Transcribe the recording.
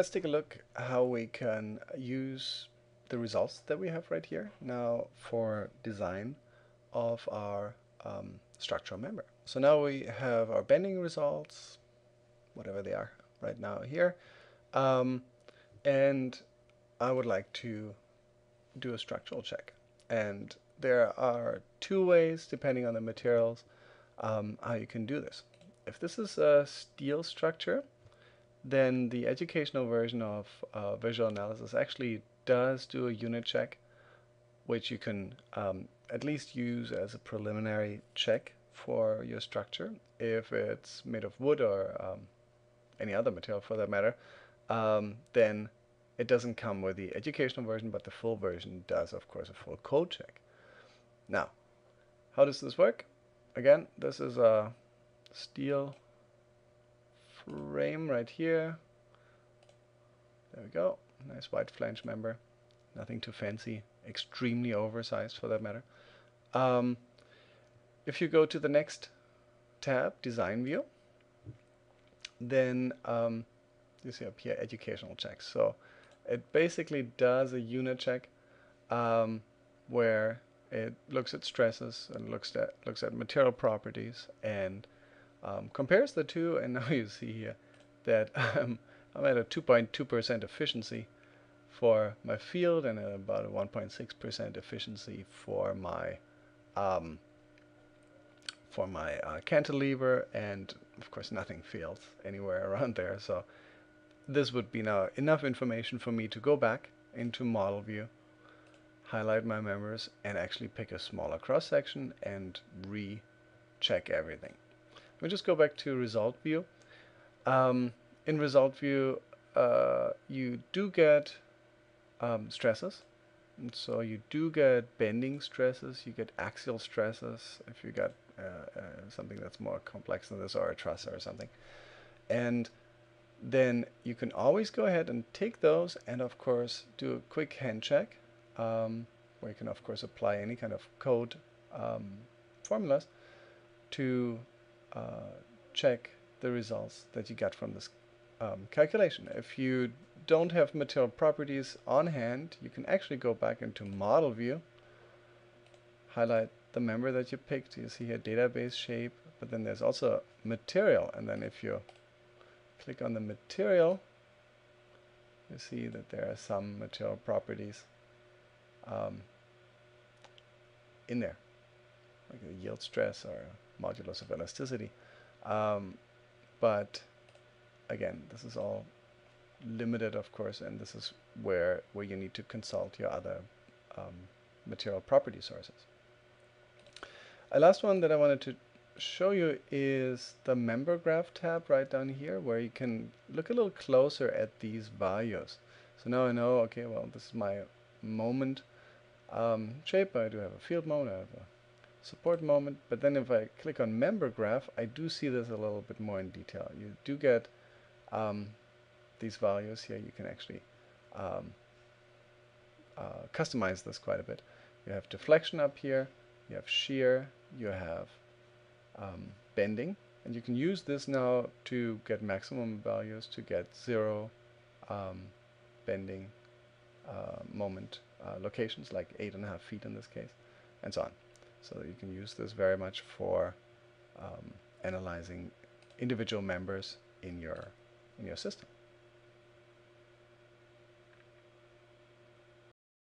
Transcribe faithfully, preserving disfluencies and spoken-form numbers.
let's take a look how we can use the results that we have right here now for design of our um, structural member. So now we have our bending results, whatever they are right now here, um, and I would like to do a structural check. And there are two ways, depending on the materials, um, how you can do this. If this is a steel structure, then the educational version of uh, VisualAnalysis actually does do a unit check, which you can um, at least use as a preliminary check for your structure. If it's made of wood or um, any other material for that matter, um, then it doesn't come with the educational version, but the full version does, of course, a full code check. Now, how does this work? Again, this is a steel frame right here. There we go. Nice wide flange member. Nothing too fancy. Extremely oversized for that matter. Um, if you go to the next tab, Design View, then um, you see up here Educational Checks. So it basically does a unit check um, where it looks at stresses and looks at looks at material properties and Um, compares the two, and now you see here that um, I'm at a two point two percent efficiency for my field and about a one point six percent efficiency for my um, for my uh, cantilever, and of course nothing fails anywhere around there. So this would be now enough information for me to go back into model view, highlight my members, and actually pick a smaller cross section and re-check everything. Let me just go back to result view. Um, in result view, uh, you do get um, stresses. And so you do get bending stresses, you get axial stresses if you got uh, uh, something that's more complex than this, or a truss or something. And then you can always go ahead and take those and, of course, do a quick hand check, um, where you can, of course, apply any kind of code um, formulas to Uh, check the results that you got from this um, calculation. If you don't have material properties on hand, you can actually go back into model view, highlight the member that you picked. You see here database shape, but then there's also material, and then if you click on the material, you see that there are some material properties um, in there, like a yield stress or modulus of elasticity, um, but again, this is all limited, of course, and this is where where you need to consult your other um, material property sources. A last one that I wanted to show you is the member graph tab right down here, where you can look a little closer at these values. So now I know, okay, well, this is my moment um, shape. I do have a field moment, I have a support moment, but then if I click on member graph, I do see this a little bit more in detail. You do get um, these values here. You can actually um, uh, customize this quite a bit. You have deflection up here, you have shear, you have um, bending, and you can use this now to get maximum values, to get zero um, bending uh, moment uh, locations, like eight and a half feet in this case, and so on. So you can use this very much for um, analyzing individual members in your in your system.